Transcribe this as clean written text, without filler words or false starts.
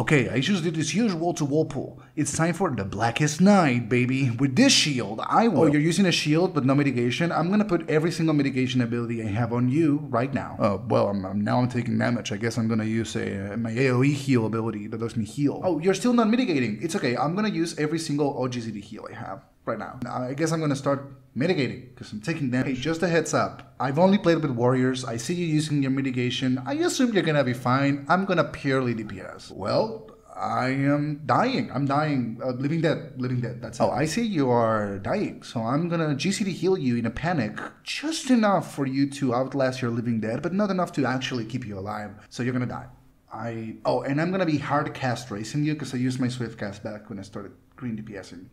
Okay, I just did this huge wall-to-wall pull. It's time for the Blackest Night, baby. With this shield, I will. Oh, you're using a shield, but no mitigation? I'm gonna put every single mitigation ability I have on you right now. Oh, well, now I'm taking damage. I guess I'm gonna use my AoE heal ability that lets me heal. Oh, you're still not mitigating. It's okay. I'm gonna use every single OGCD heal I have right now. I guess I'm gonna start mitigating, because I'm taking damage. Hey, just a heads up. I've only played with warriors. I see you using your mitigation. I assume you're gonna be fine. I'm gonna purely DPS. Well, I am dying. I'm dying. Living dead. Living dead. That's it. Oh, I see you are dying. So I'm gonna GCD heal you in a panic. Just enough for you to outlast your living dead, but not enough to actually keep you alive. So you're gonna die. Oh, and I'm gonna be hard cast racing you, because I used my swift cast back when I started green DPSing.